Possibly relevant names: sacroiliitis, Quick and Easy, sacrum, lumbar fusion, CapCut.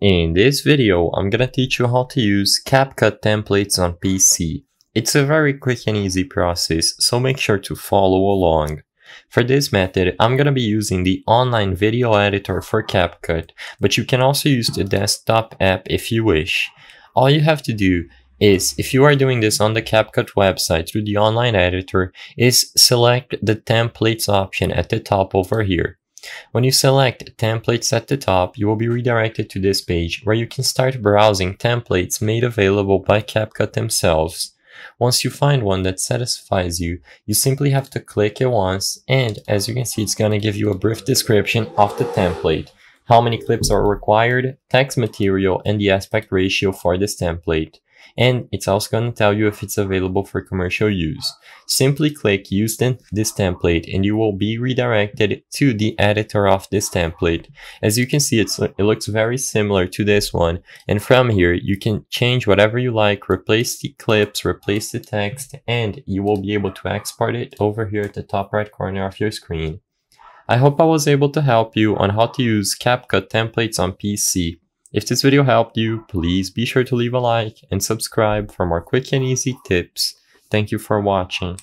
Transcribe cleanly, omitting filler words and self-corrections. In this video, I'm gonna teach you how to use CapCut templates on PC. It's a very quick and easy process, so make sure to follow along. For this method, I'm gonna be using the online video editor for CapCut, but you can also use the desktop app if you wish. All you have to do is, if you are doing this on the CapCut website through the online editor, is select the templates option at the top over here. When you select templates at the top, you will be redirected to this page where you can start browsing templates made available by CapCut themselves. Once you find one that satisfies you, you simply have to click it once, and as you can see, it's going to give you a brief description of the template, how many clips are required, text material, and the aspect ratio for this template. And it's also going to tell you if it's available for commercial use. Simply click Use this template and you will be redirected to the editor of this template. As you can see, it looks very similar to this one. And from here, you can change whatever you like, replace the clips, replace the text, and you will be able to export it over here at the top right corner of your screen. I hope I was able to help you on how to use CapCut templates on PC. If this video helped you, please be sure to leave a like and subscribe for more quick and easy tips. Thank you for watching.